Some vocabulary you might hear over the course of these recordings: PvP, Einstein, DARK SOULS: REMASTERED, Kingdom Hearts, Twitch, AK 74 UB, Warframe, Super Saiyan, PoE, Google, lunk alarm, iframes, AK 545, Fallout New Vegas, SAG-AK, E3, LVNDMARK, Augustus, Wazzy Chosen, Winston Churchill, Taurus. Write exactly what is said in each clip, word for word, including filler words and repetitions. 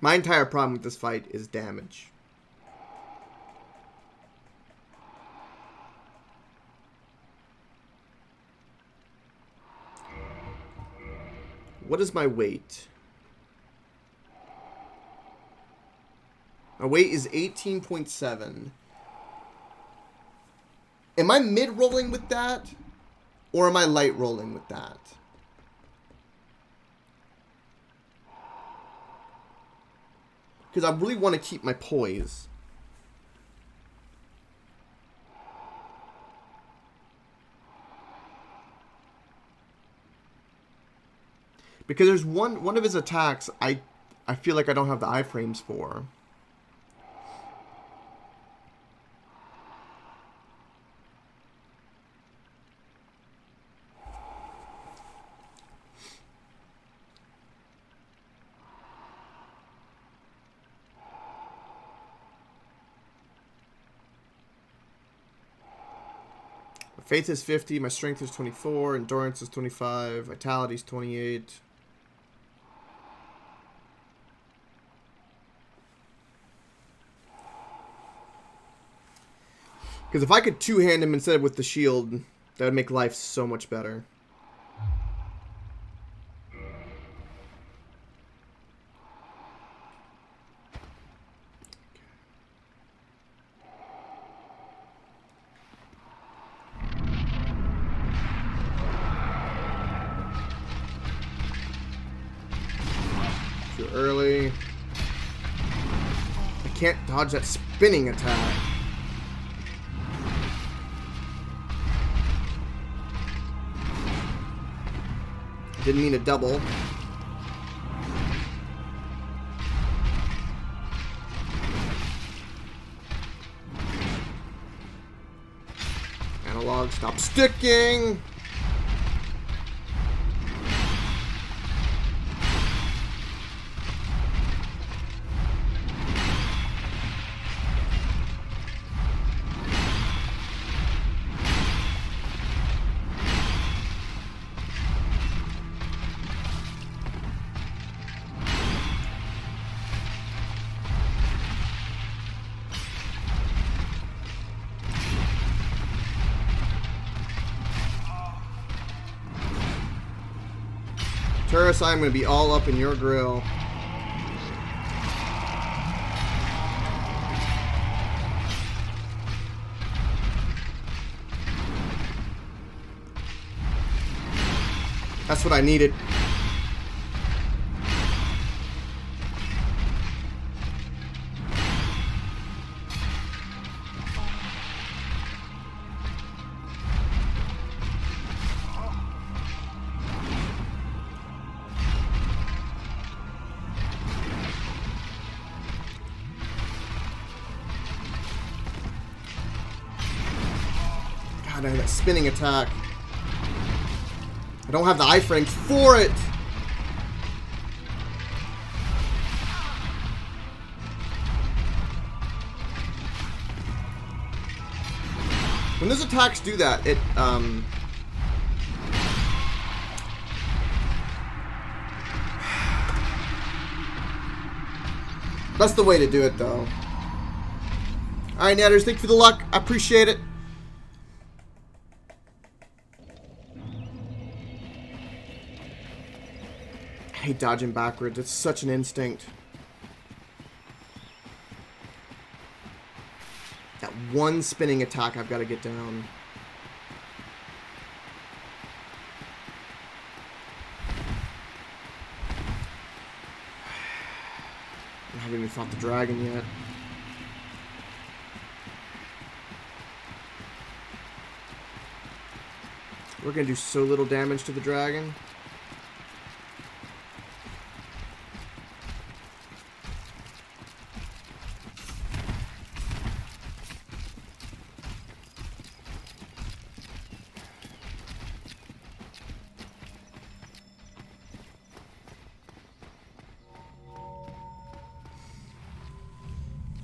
My entire problem with this fight is damage. What is my weight? My weight is eighteen point seven. Am I mid-rolling with that? Or am I light-rolling with that? Because I really want to keep my poise. Because there's one one of his attacks I I feel like I don't have the iframes for. Faith is fifty, my strength is twenty-four, endurance is twenty-five, vitality is twenty-eight. Because if I could two-hand him instead with the shield, that would make life so much better. Can't dodge that spinning attack. Didn't mean to double. Analog, stop sticking. Taurus, I'm going to be all up in your grill. That's what I needed. That spinning attack. I don't have the iframes for it. When those attacks do that, it um that's the way to do it though. Alright, Natters, thank you for the luck. I appreciate it. I hate dodging backwards. It's such an instinct. That one spinning attack I've got to get down. I haven't even fought the dragon yet. We're going to do so little damage to the dragon.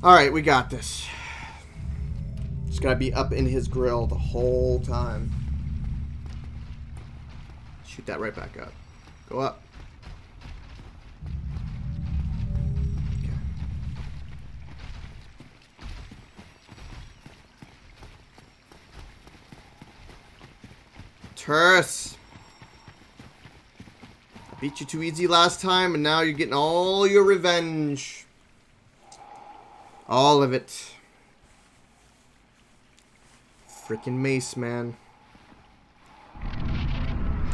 Alright, we got this. Just gotta be up in his grill the whole time. Shoot that right back up. Go up. Curse. Beat you too easy last time, and now you're getting all your revenge. All of it. Freaking mace, man.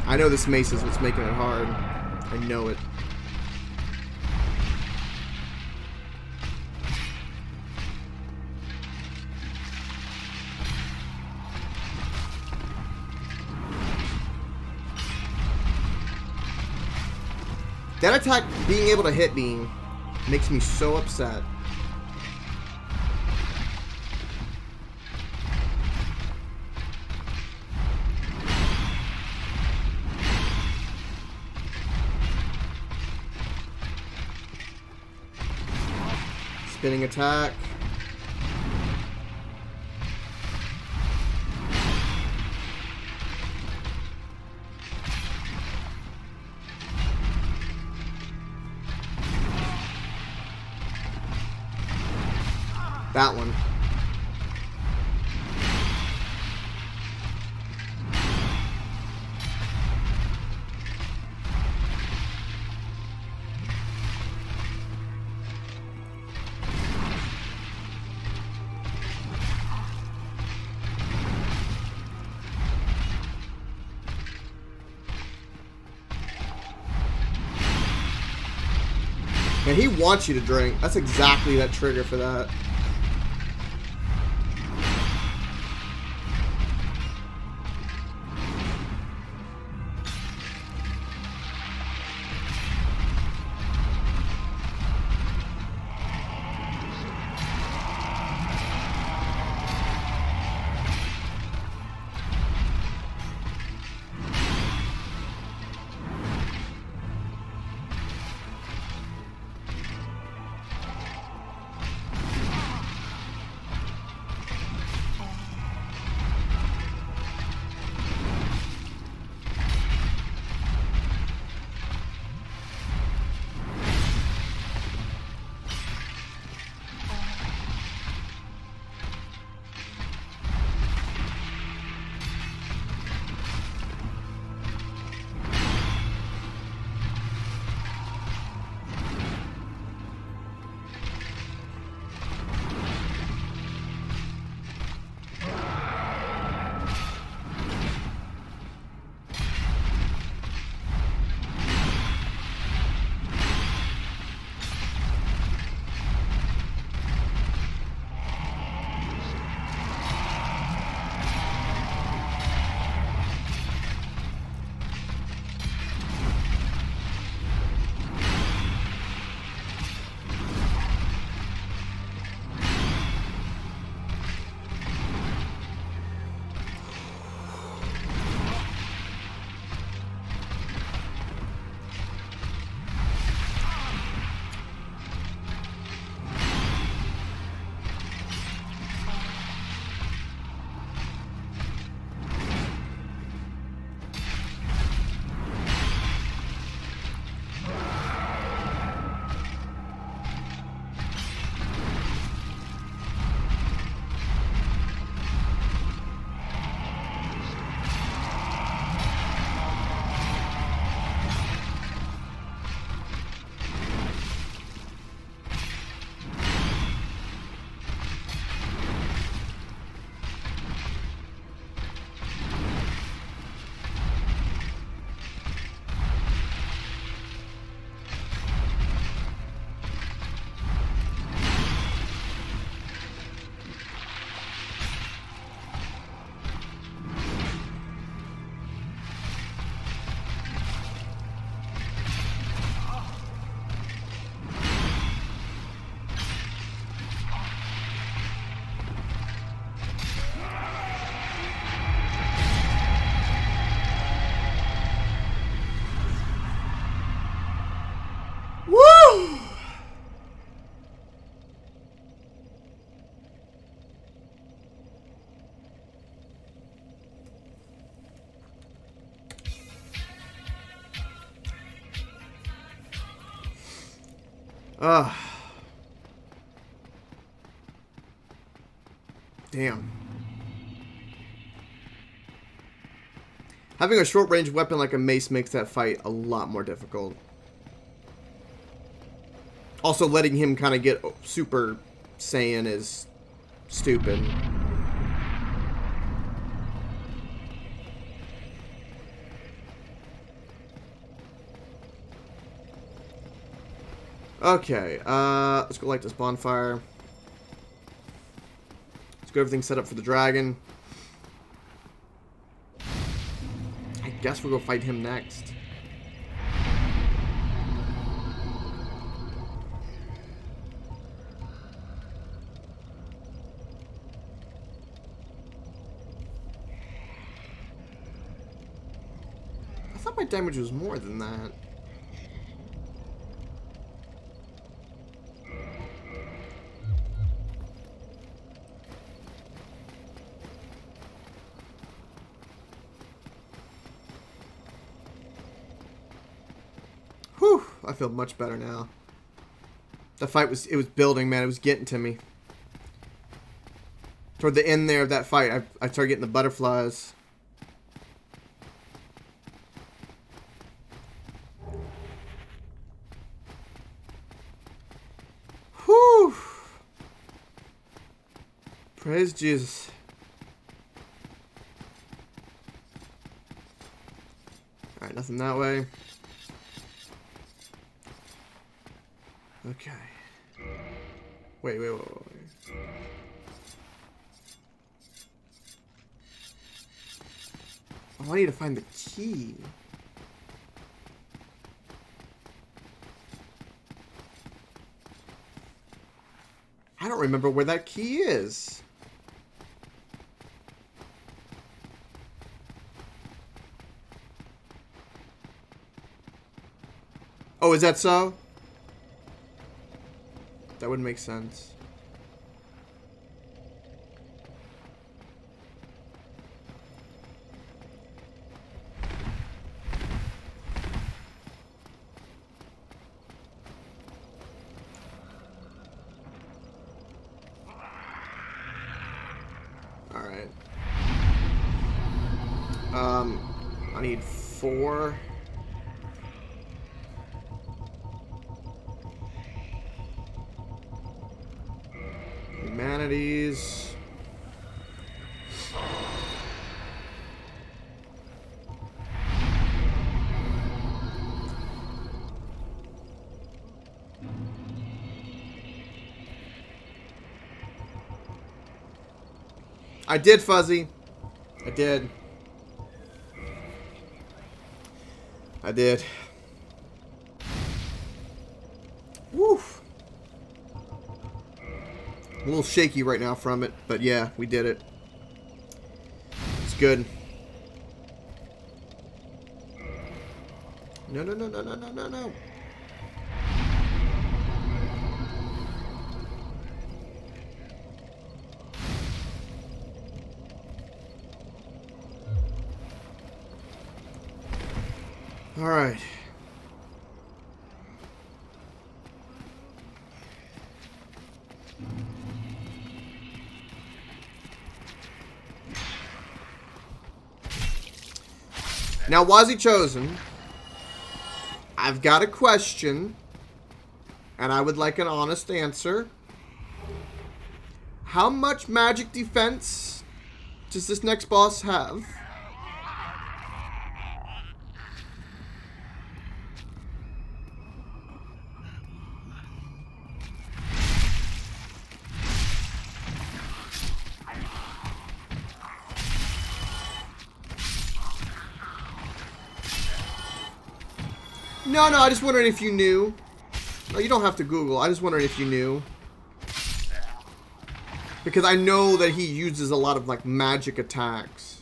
I know this mace is what's making it hard. I know it. That attack being able to hit me makes me so upset. Spinning attack. That one. And he wants you to drink. That's exactly that trigger for that. Ugh. Damn. Having a short-range weapon like a mace makes that fight a lot more difficult. Also, letting him kind of get Super Saiyan is stupid. Okay, uh, let's go light this bonfire. Let's go everything set up for the dragon. I guess we'll go fight him next. I thought my damage was more than that. I feel much better now. The fight was, it was building, man. It was getting to me. Toward the end there of that fight, I, I started getting the butterflies. Whew. Praise Jesus. Alright, nothing that way. Okay. Wait, wait, wait, wait. Oh, I need to find the key. I don't remember where that key is. Oh, is that so? That would make sense. All right. Um, I need four. Humanities. I did, Fuzzy. I did. I did. Woof. A little shaky right now from it, but yeah, we did it. It's good. No, no, no, no, no, no, no, no. All right. Now, Wazzy Chosen, I've got a question, and I would like an honest answer. How much magic defense does this next boss have? No, no, I just wondering if you knew. No, you don't have to Google. I just wondering if you knew. Because I know that he uses a lot of, like, magic attacks.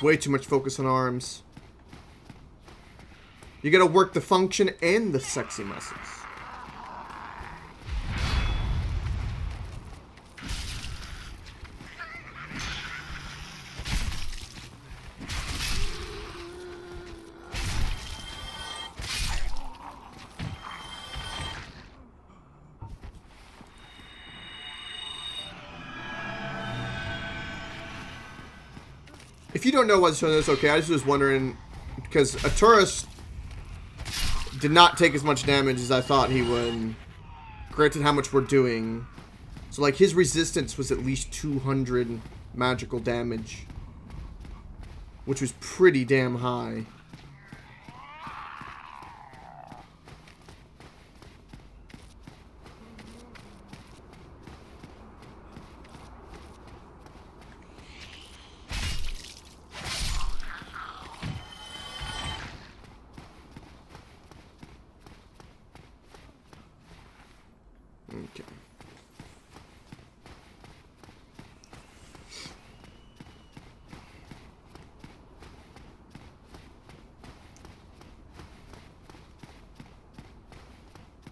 Way too much focus on arms. You gotta work the function and the sexy muscles. if you don't know what's showing this, okay, I was just wondering, because a Taurus did not take as much damage as I thought he would, granted how much we're doing. So, like, his resistance was at least two hundred magical damage, which was pretty damn high.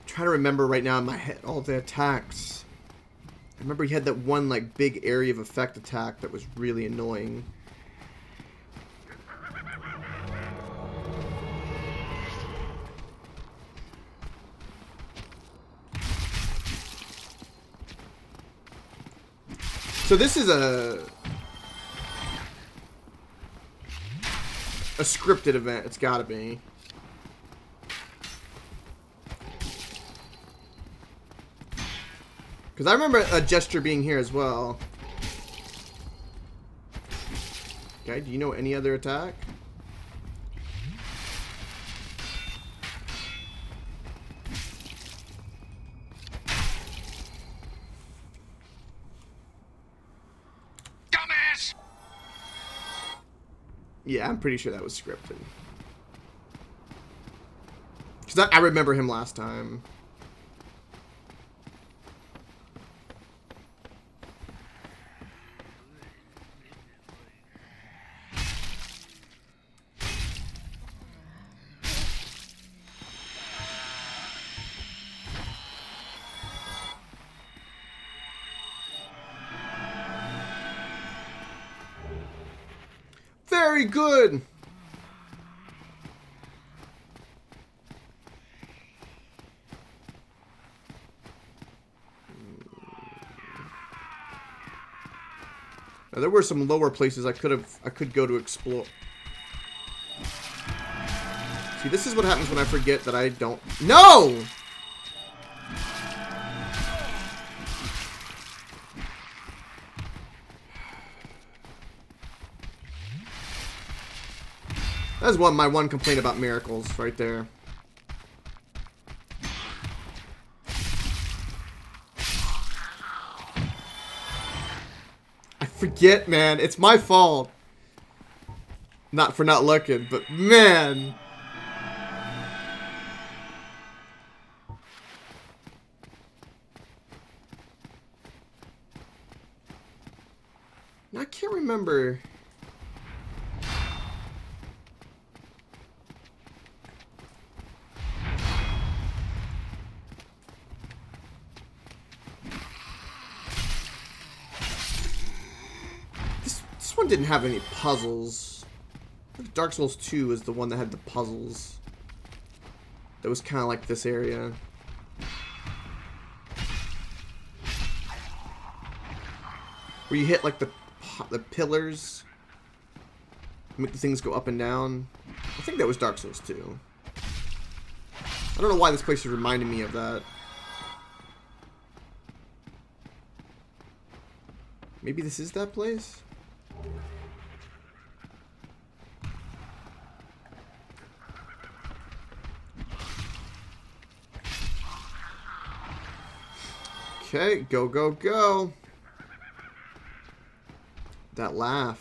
Trying to remember right now in my head all the attacks. I remember he had that one like big area of effect attack that was really annoying. So this is a a scripted event, it's gotta be. Because I remember a gesture being here as well. Okay, do you know any other attack? Dumbass! Yeah, I'm pretty sure that was scripted. Because I, I remember him last time. Very good. Now, there were some lower places I could have I could go to explore. See, this is what happens when I forget that I don't. No! That's one my one complaint about miracles right there. I forget, man. It's my fault. Not for not looking, but man. I can't remember. Didn't have any puzzles. Dark Souls two is the one that had the puzzles. That was kind of like this area. Where you hit like the the pillars. Make the things go up and down. I think that was Dark Souls two. I don't know why this place is reminding me of that. Maybe this is that place? Okay, go, go, go. That laugh.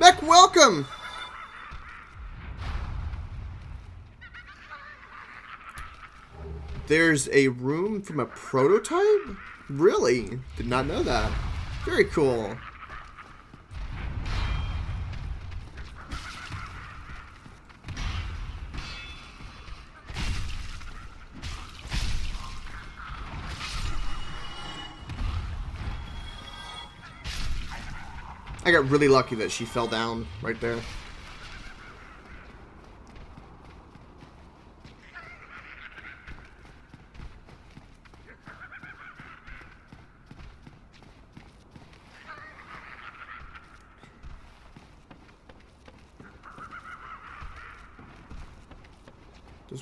Mech, welcome! There's a room from a prototype? Really? Did not know that. Very cool. I got really lucky that she fell down right there.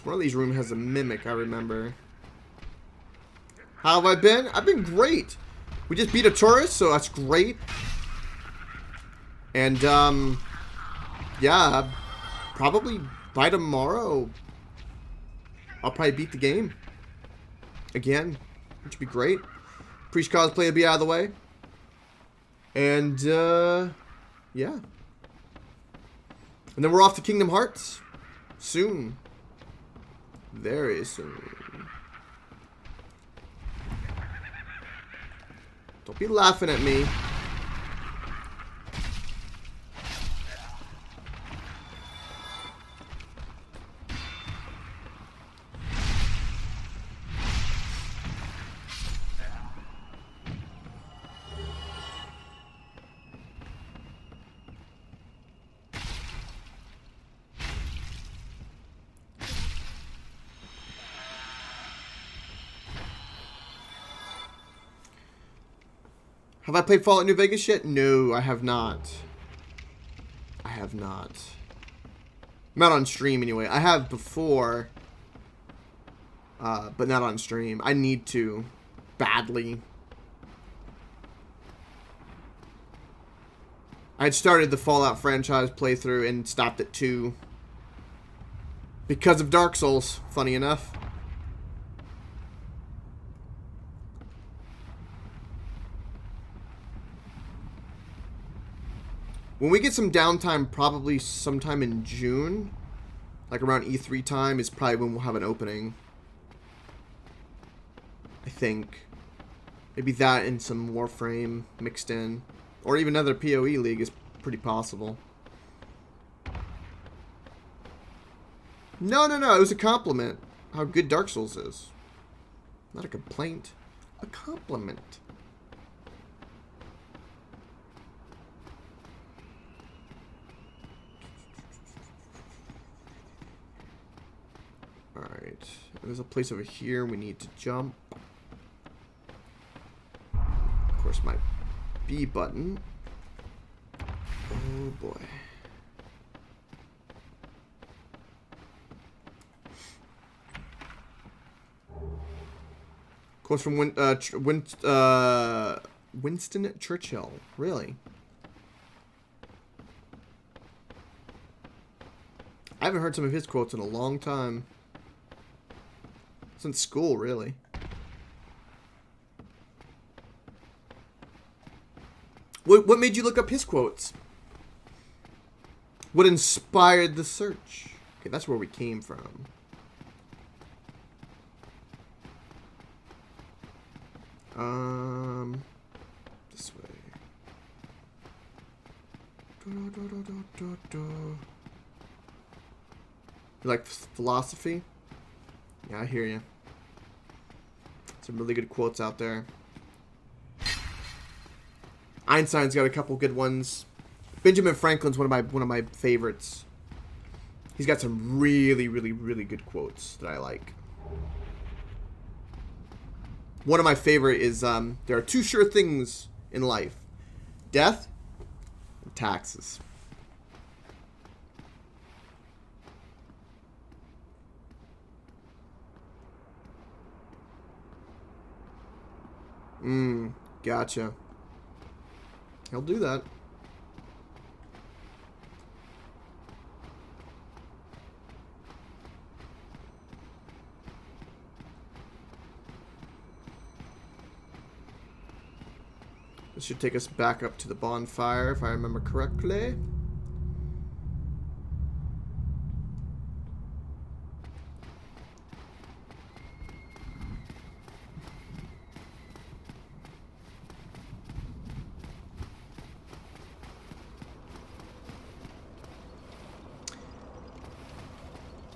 One of these rooms has a mimic, I remember. How have I been? I've been great. We just beat a Taurus, so that's great. And, um, yeah, probably by tomorrow, I'll probably beat the game. Again, which would be great. Priest cosplay will be out of the way. And, uh, yeah. And then we're off to Kingdom Hearts soon. Very soon. Don't be laughing at me. Have I played Fallout New Vegas yet? No, I have not. I have not. Not on stream, anyway. I have before, uh, but not on stream. I need to, badly. I had started the Fallout franchise playthrough and stopped at two. Because of Dark Souls, funny enough. When we get some downtime, probably sometime in June, like around E three time, is probably when we'll have an opening. I think. Maybe that and some Warframe mixed in. Or even another P O E league is pretty possible. No, no, no, it was a compliment. How good Dark Souls is. Not a complaint. A compliment. Alright, there's a place over here we need to jump. Of course, my B button. Oh boy. Of course, from Win uh, Ch Win uh, Winston Churchill. Really? I haven't heard some of his quotes in a long time. Since school, really. What, what made you look up his quotes? What inspired the search? Okay, that's where we came from. Um, this way. Do, do, do, do, do, do. You like philosophy? Yeah, I hear you. Some really good quotes out there. Einstein's got a couple good ones. Benjamin Franklin's one of my one of my favorites. He's got some really, really, really good quotes that I like. One of my favorite is um, there are two sure things in life: death and taxes. Mmm, gotcha. He'll do that. This should take us back up to the bonfire, if I remember correctly.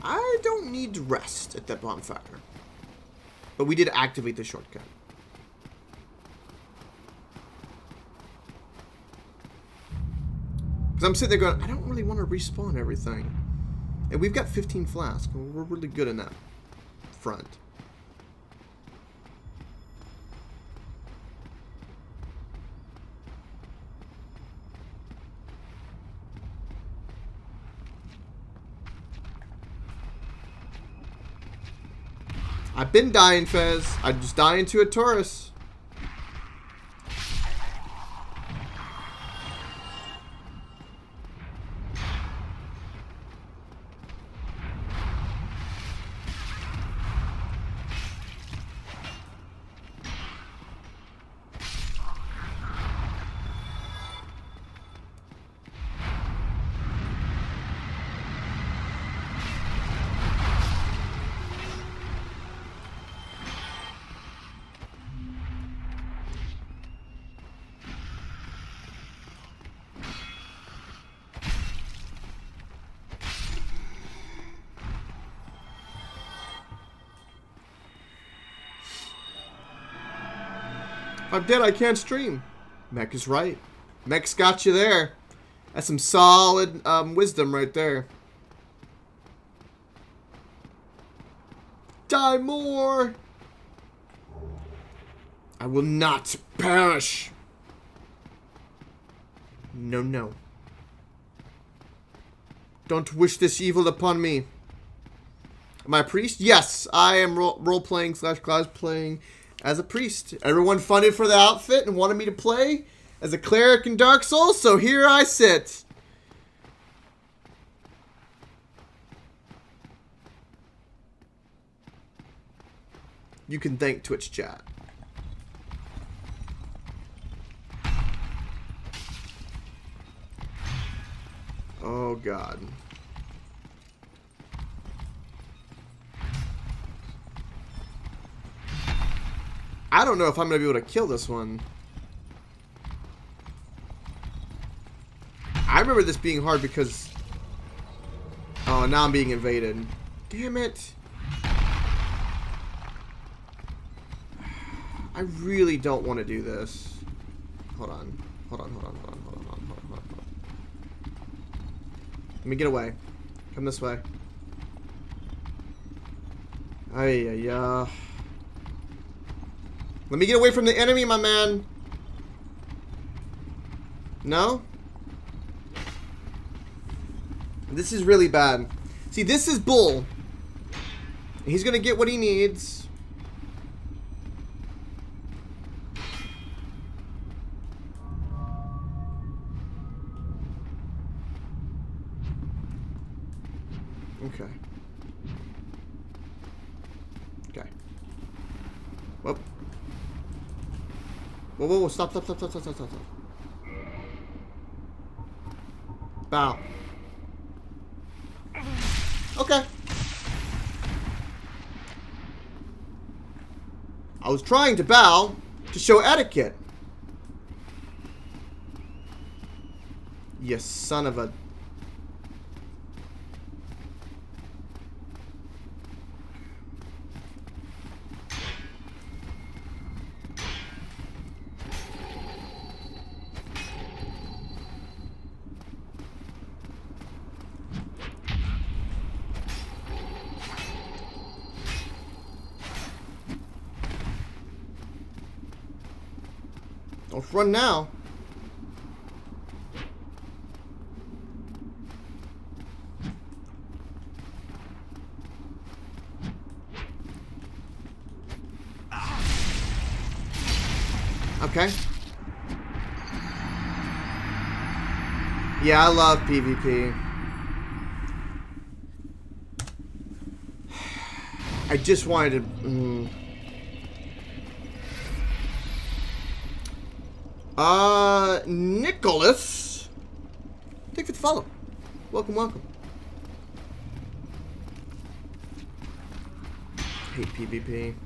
I don't need rest at that bonfire. But we did activate the shortcut. Because I'm sitting there going, I don't really want to respawn everything. And we've got fifteen flasks. We're really good in that front. I've been dying, Fez. I'm just dying to a Taurus. If I'm dead, I can't stream. Mech is right. Mech's got you there. That's some solid um, wisdom right there. Die more! I will not perish! No, no. Don't wish this evil upon me. Am I a priest? Yes, I am role-playing slash class-playing as a priest. Everyone funded for the outfit and wanted me to play as a cleric in Dark Souls, so here I sit. You can thank Twitch chat. Oh God. I don't know if I'm going to be able to kill this one. I remember this being hard because... Oh, now I'm being invaded. Damn it. I really don't want to do this. Hold on. Hold on, hold on, hold on, hold on, hold on, hold on, hold on. Let me get away. Come this way. Ay, ay, ay. Let me get away from the enemy, my man. No? This is really bad. See, this is bull. He's gonna get what he needs. Okay. Whoa, whoa, whoa, stop, stop, stop, stop, stop, stop, stop. Bow. Okay. I was trying to bow to show etiquette. You son of a... Run now. Okay. Yeah, I love PvP. I just wanted to... Mm, Uh, Nicholas, thank you for the follow. Welcome, welcome. I hate PvP.